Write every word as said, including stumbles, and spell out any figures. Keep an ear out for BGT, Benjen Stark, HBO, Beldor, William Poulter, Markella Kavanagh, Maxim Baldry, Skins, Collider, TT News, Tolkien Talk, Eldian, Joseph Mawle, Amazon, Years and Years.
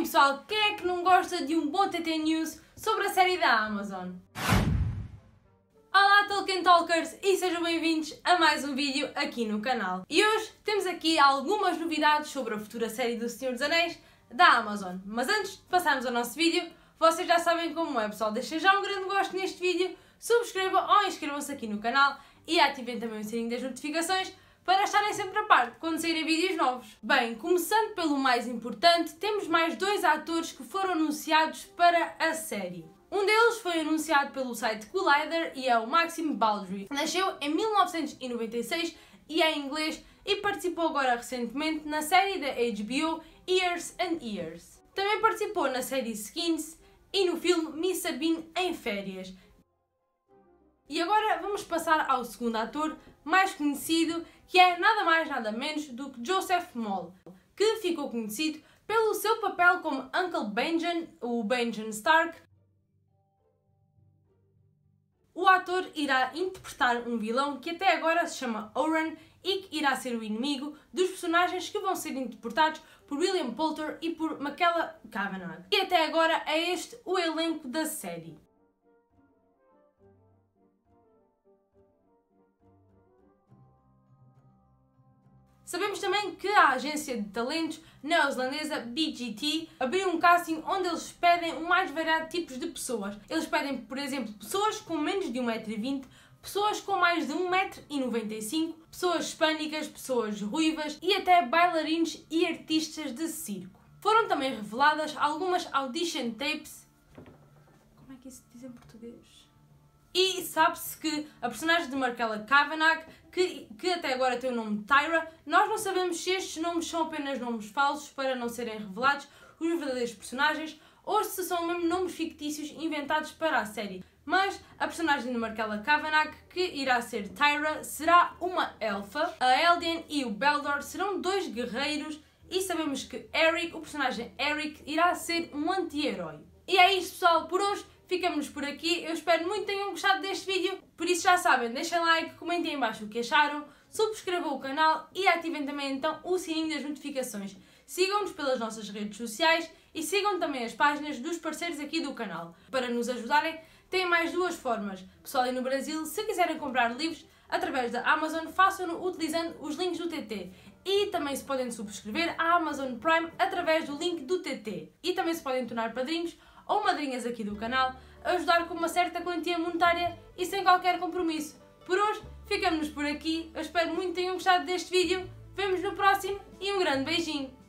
Bem pessoal, quem é que não gosta de um bom T T News sobre a série da Amazon? Olá Tolkien Talkers e sejam bem-vindos a mais um vídeo aqui no canal. E hoje temos aqui algumas novidades sobre a futura série do Senhor dos Anéis da Amazon. Mas antes de passarmos ao nosso vídeo, vocês já sabem como é pessoal, deixem já um grande gosto neste vídeo, subscrevam ou inscrevam-se aqui no canal e ativem também o sininho das notificações para estarem sempre a par de quando saírem vídeos novos. Bem, começando pelo mais importante, temos mais dois atores que foram anunciados para a série. Um deles foi anunciado pelo site Collider e é o Maxim Baldry. Nasceu em mil novecentos e noventa e seis e é inglês e participou agora recentemente na série da H B O Years and Years. Também participou na série Skins e no filme Mister Bean em Férias. E agora vamos passar ao segundo ator mais conhecido, que é nada mais nada menos do que Joseph Mawle, que ficou conhecido pelo seu papel como Uncle Benjen, o Benjen Stark. O ator irá interpretar um vilão que até agora se chama Oren e que irá ser o inimigo dos personagens que vão ser interpretados por William Poulter e por Markella Kavanagh. E até agora é este o elenco da série. Sabemos também que a agência de talentos neozelandesa B G T abriu um casting onde eles pedem o mais variado tipos de pessoas. Eles pedem, por exemplo, pessoas com menos de um metro e vinte, pessoas com mais de um metro e noventa e cinco, pessoas hispânicas, pessoas ruivas e até bailarinos e artistas de circo. Foram também reveladas algumas audition tapes... Como é que isso se diz em português? E sabe-se que a personagem de Markella Kavanagh, que, que até agora tem o nome Tyra, nós não sabemos se estes nomes são apenas nomes falsos para não serem revelados os verdadeiros personagens ou se são mesmo nomes fictícios inventados para a série. Mas a personagem de Markella Kavanagh, que irá ser Tyra, será uma elfa. A Eldian e o Beldor serão dois guerreiros e sabemos que Eric, o personagem Eric, irá ser um anti-herói. E é isto pessoal por hoje. Ficamos por aqui, eu espero muito que tenham gostado deste vídeo, por isso já sabem, deixem like, comentem em baixo o que acharam, subscrevam o canal e ativem também então o sininho das notificações. Sigam-nos pelas nossas redes sociais e sigam também as páginas dos parceiros aqui do canal. Para nos ajudarem, têm mais duas formas. Pessoal aí no Brasil, se quiserem comprar livros através da Amazon, façam-no utilizando os links do T T. E também se podem subscrever à Amazon Prime através do link do T T. E também se podem tornar padrinhos ou madrinhas aqui do canal, ajudar com uma certa quantia monetária e sem qualquer compromisso. Por hoje, ficamos por aqui. Eu espero muito que tenham gostado deste vídeo. Vemo-nos no próximo e um grande beijinho!